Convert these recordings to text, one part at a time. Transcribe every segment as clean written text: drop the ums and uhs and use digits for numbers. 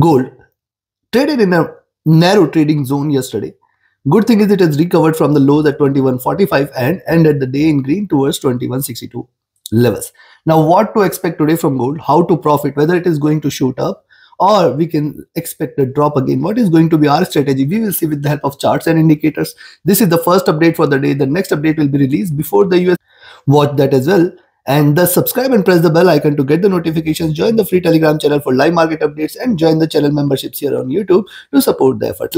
Gold traded in a narrow trading zone yesterday. Good thing is it has recovered from the lows at 21.45 and ended the day in green towards 21.62 levels. Now, what to expect today from gold? How to profit? Whether it is going to shoot up or we can expect a drop again? What is going to be our strategy? We will see with the help of charts and indicators. This is the first update for the day. The next update will be released before the US. Watch that as well. And thus subscribe and press the bell icon to get the notifications. Join the free Telegram channel for live market updates and join the channel memberships here on YouTube to support the effort.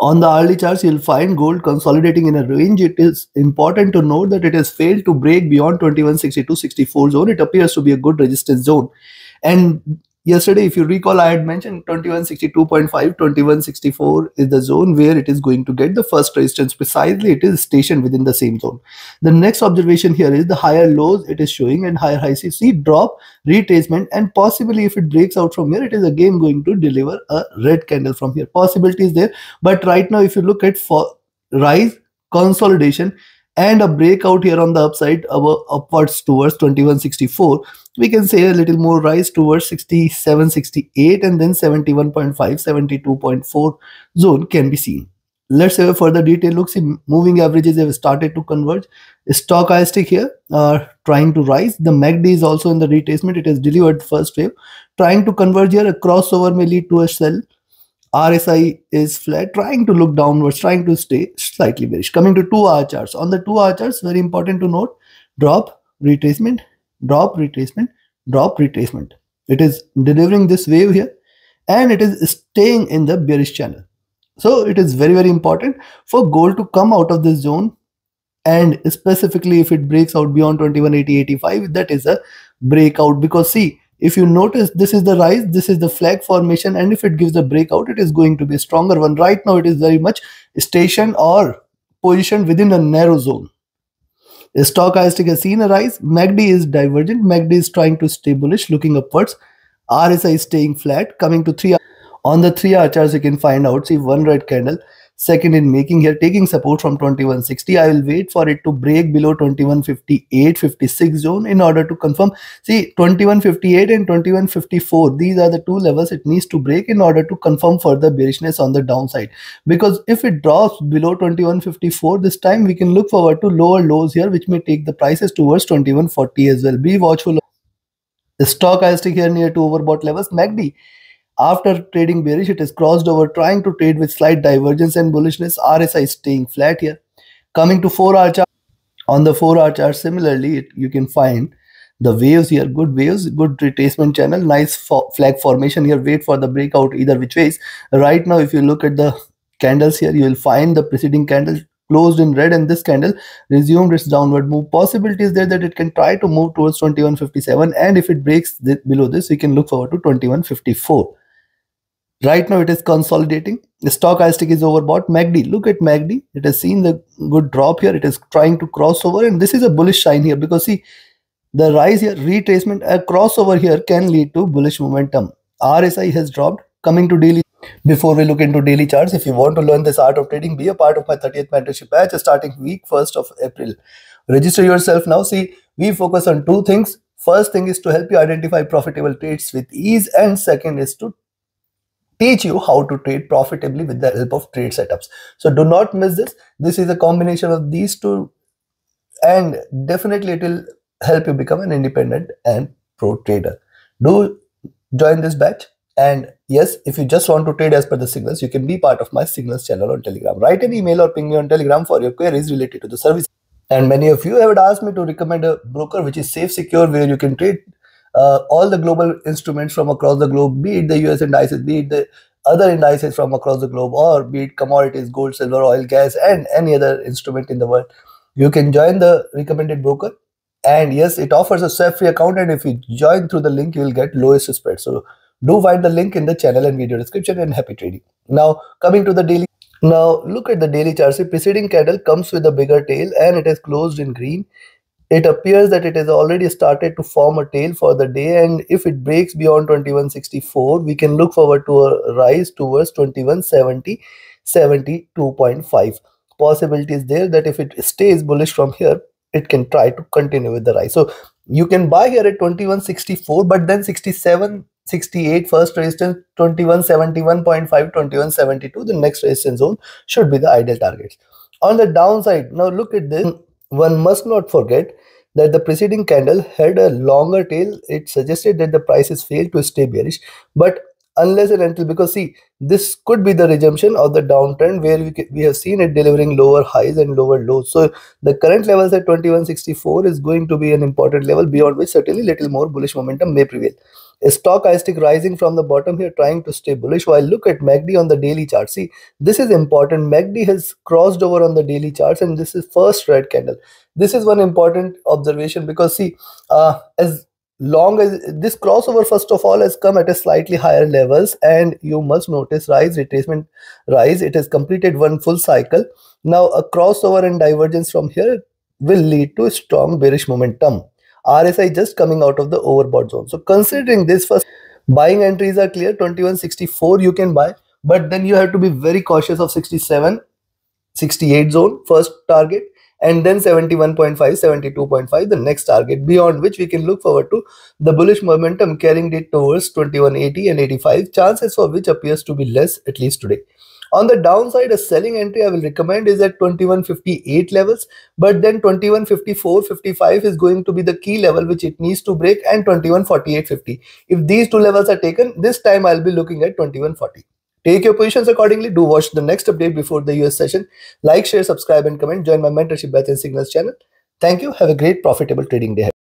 On the hourly charts, you'll find gold consolidating in a range. It is important to note that it has failed to break beyond 21.62.64 zone. It appears to be a good resistance zone. And yesterday, if you recall, I had mentioned 21.62.5, 21.64 is the zone where it is going to get the first resistance. Precisely, it is stationed within the same zone. The next observation here is the higher lows it is showing and higher highs. You see drop, retracement, and possibly if it breaks out from here, it is again going to deliver a red candle from here. Possibility is there, but right now, if you look at for rise, consolidation, and a breakout here on the upside upwards towards 21.64, we can say a little more rise towards 67.68 and then 71.5, 72.4 zone can be seen. Let's have a further detail look. See, moving averages have started to converge. Stochastic here are trying to rise. The MACD is also in the retracement. It has delivered first wave, trying to converge here. A crossover may lead to a sell. RSI is flat, trying to look downwards, trying to stay slightly bearish. Coming to 2-hour charts. On the 2-hour charts, very important to note, drop, retracement, drop, retracement, drop, retracement. It is delivering this wave here and it is staying in the bearish channel. So it is very, very important for gold to come out of this zone, and specifically if it breaks out beyond 21.80.85, that is a breakout, because see, if you notice, this is the rise, this is the flag formation, and if it gives a breakout, it is going to be a stronger one. Right now, it is very much stationed or positioned within a narrow zone. Stochastic has seen a rise. MACD is divergent. MACD is trying to stay bullish, looking upwards. RSI is staying flat. Coming to 3 hour. On the 3-hour charts, you can find out, see, one red candle, second in making here, taking support from 21.60. I will wait for it to break below 21.58.56 zone in order to confirm. See, 21.58 and 21.54, these are the two levels it needs to break in order to confirm further bearishness on the downside. Because if it drops below 21.54, this time we can look forward to lower lows here, which may take the prices towards 21.40 as well. Be watchful. Stochastic here near to overbought levels. MACD, after trading bearish, it has crossed over, trying to trade with slight divergence and bullishness. RSI is staying flat here. Coming to 4-hour chart. On the 4-hour chart, similarly, you can find the waves here. Good waves, good retracement channel, nice flag formation here. Wait for the breakout either which ways. Right now, if you look at the candles here, you will find the preceding candle closed in red and this candle resumed its downward move. Possibilities there that it can try to move towards 21.57, and if it breaks below this, we can look forward to 21.54. Right now, it is consolidating. The stochastic is overbought. MACD, look at MACD. It has seen the good drop here. It is trying to cross over, and this is a bullish sign here, because see, the rise here, retracement, a crossover here can lead to bullish momentum. RSI has dropped. Coming to daily. Before we look into daily charts, if you want to learn this art of trading, be a part of my 30th mentorship batch starting week 1st of April. Register yourself now. See, we focus on two things. First thing is to help you identify profitable trades with ease, and second is to teach you how to trade profitably with the help of trade setups. So do not miss this. This is a combination of these two, and definitely it will help you become an independent and pro trader. Do join this batch. And yes, if you just want to trade as per the signals, you can be part of my signals channel on Telegram. Write an email or ping me on Telegram for your queries related to the service. And many of you have asked me to recommend a broker which is safe, secure, where you can trade all the global instruments from across the globe, be it the US indices, be it the other indices from across the globe, or be it commodities, gold, silver, oil, gas, and any other instrument in the world. You can join the recommended broker. And yes, it offers a SEF-free account. And if you join through the link, you will get lowest spread. So do find the link in the channel and video description, and happy trading. Now, coming to the daily. Now, look at the daily chart. The preceding candle comes with a bigger tail and it is closed in green. It appears that it has already started to form a tail for the day, and if it breaks beyond 21.64, we can look forward to a rise towards 21.70, 72.5. Possibility is there that if it stays bullish from here, it can try to continue with the rise. So you can buy here at 21.64, but then 67 68, first resistance 2171.5, 2172, the next resistance zone should be the ideal targets. On the downside, now look at this. One must not forget that the preceding candle had a longer tail. It suggested that the prices failed to stay bearish, but unless and until, because see, this could be the resumption of the downtrend where we have seen it delivering lower highs and lower lows. So the current levels at 2164 is going to be an important level beyond which certainly little more bullish momentum may prevail. A stochastic rising from the bottom here, trying to stay bullish. While look at MACD on the daily chart. See, this is important. MACD has crossed over on the daily charts, and this is first red candle. This is one important observation, because see, as long as this crossover first of all has come at a slightly higher levels, and you must notice rise, retracement, rise. It has completed one full cycle. Now a crossover and divergence from here will lead to a strong bearish momentum. RSI just coming out of the overbought zone. So considering this, first buying entries are clear. 2164 you can buy, but then you have to be very cautious of 67, 68 zone first target, and then 71.5, 72.5, the next target, beyond which we can look forward to the bullish momentum carrying it towards 2180 and 85, chances for which appears to be less, at least today. On the downside, a selling entry I will recommend is at 2158 levels, but then 2154, 55 is going to be the key level which it needs to break, and 2148, 50. If these two levels are taken, this time I'll be looking at 2140. Take your positions accordingly. Do watch the next update before the US session. Like, share, subscribe and comment. Join my mentorship batch and signals channel. Thank you. Have a great profitable trading day.